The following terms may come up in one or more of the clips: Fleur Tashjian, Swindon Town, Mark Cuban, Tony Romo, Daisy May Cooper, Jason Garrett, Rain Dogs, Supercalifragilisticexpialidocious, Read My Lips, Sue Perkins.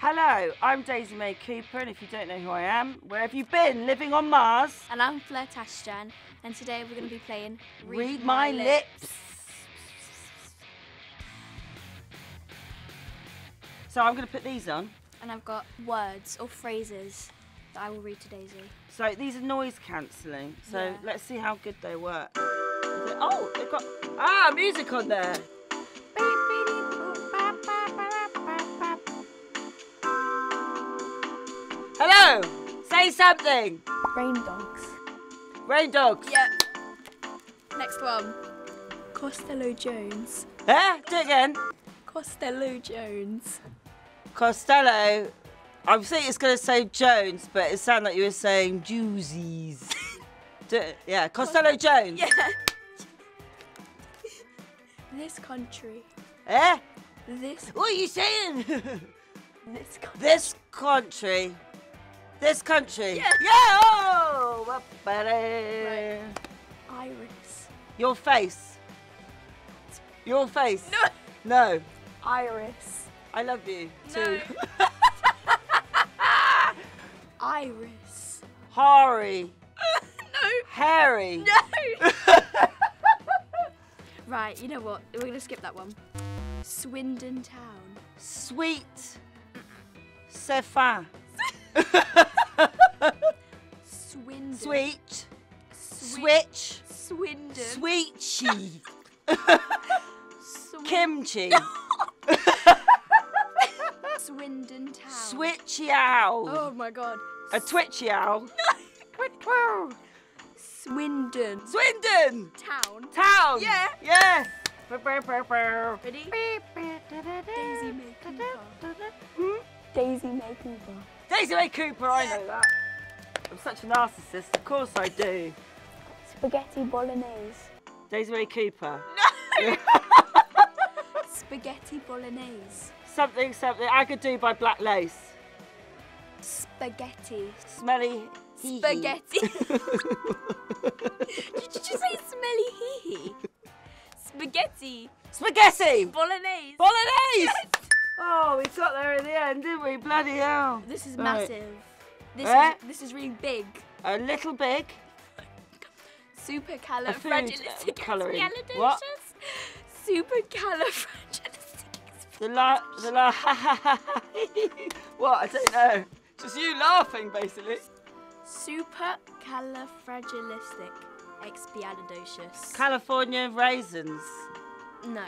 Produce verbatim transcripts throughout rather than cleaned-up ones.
Hello, I'm Daisy May Cooper, and if you don't know who I am, where have you been? Living on Mars? And I'm Fleur Tashjian, and today we're going to be playing Read, Read My, My Lips. Lips. So I'm going to put these on. And I've got words or phrases that I will read to Daisy. So these are noise cancelling, so yeah. Let's see how good they work. Oh, they've got ah, music on there. Hello! Say something! Rain dogs. Rain dogs? Yep. Next one. Costello Jones. Eh? Do it again. Costello Jones. Costello. I think it's going to say Jones, but it sounded like you were saying Juicies. Do it. Yeah, Costello Cost Jones. Yeah. This country. Eh? This. What are you saying? This country. This country. This country. Yeah. Yeah. Oh, right. Iris. Your face. Your face. No. No. Iris. I love you too. No. Iris. Hari. Uh, no. Harry. No. Right. You know what? We're gonna skip that one. Swindon Town. Sweet. Sefa. Swindon. Sweet. Switch. Swindon. Sweetie. Sw Kimchi. Swindon Town. Switchy owl. Oh my god. A twitchy owl. No. Swindon. Swindon. Town. Town. Yeah. Yeah. Ready? Daisy May Cooper. Hmm? Daisy May Cooper. Daisy May Cooper, I know that. I'm such a narcissist, of course I do. Spaghetti Bolognese. Daisy May Cooper. No! Spaghetti Bolognese. Something, something, I could do by black lace. Spaghetti. Smelly hee-hee. Spaghetti. Did you just say smelly hee-hee? Spaghetti. Spaghetti. Bolognese. Bolognese! Yes. Oh, we got there in the end, didn't we? Bloody hell. This is massive. Right. This, eh? is, this is really big. A little big. Supercalifragilisticexpialidocious. Supercalifragilisticexpialidocious. The la... The la... Ha ha ha ha. What? I don't know. Just you laughing, basically. Supercalifragilisticexpialidocious. California raisins. No.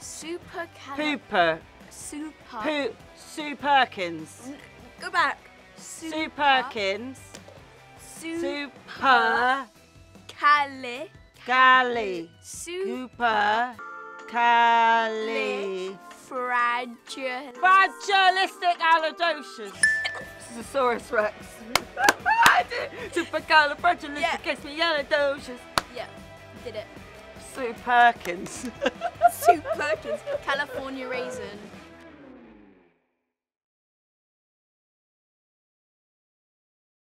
Supercalif... Pooper. Super. Who? Sue Perkins. Go back. Super, Sue Perkins. Super. Super. Cali. Cali. Super. Cali. Fragile. Fragilistic alidocious. Thesaurus Rex. Supercalifragilisticexpialidocious. Yeah, did it. Sue Perkins. Sue Perkins. California raisin.